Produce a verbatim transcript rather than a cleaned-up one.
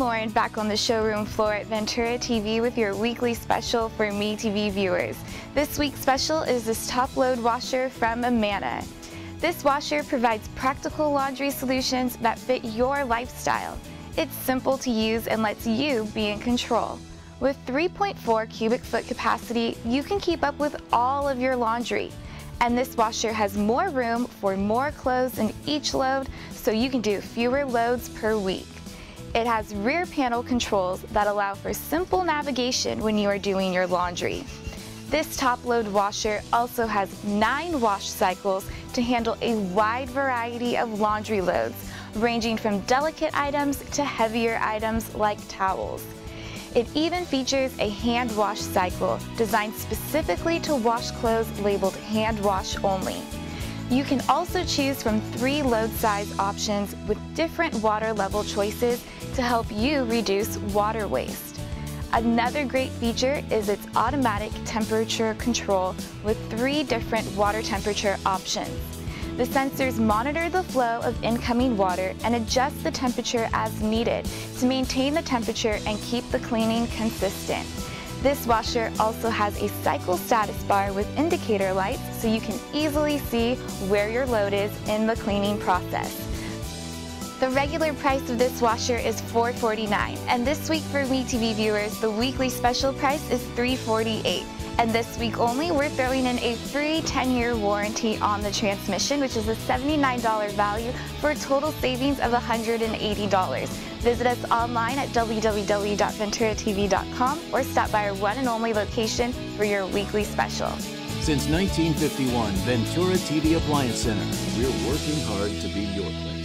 Lauren back on the showroom floor at Ventura T V with your weekly special for MeTV viewers. This week's special is this top load washer from Amana. This washer provides practical laundry solutions that fit your lifestyle. It's simple to use and lets you be in control. With three point four cubic foot capacity, you can keep up with all of your laundry. And this washer has more room for more clothes in each load, so you can do fewer loads per week. It has rear panel controls that allow for simple navigation when you are doing your laundry. This top load washer also has nine wash cycles to handle a wide variety of laundry loads, ranging from delicate items to heavier items like towels. It even features a hand wash cycle designed specifically to wash clothes labeled hand wash only. You can also choose from three load size options with different water level choices to help you reduce water waste. Another great feature is its automatic temperature control with three different water temperature options. The sensors monitor the flow of incoming water and adjust the temperature as needed to maintain the temperature and keep the cleaning consistent. This washer also has a cycle status bar with indicator lights so you can easily see where your load is in the cleaning process. The regular price of this washer is four forty-nine, and this week for MeTV viewers, the weekly special price is three forty-eight. And this week only, we're throwing in a free ten year warranty on the transmission, which is a seventy-nine dollar value for a total savings of one hundred eighty dollars. Visit us online at w w w dot ventura t v dot com or stop by our one and only location for your weekly special. Since nineteen fifty-one, Ventura T V Appliance Center, we're working hard to be your place.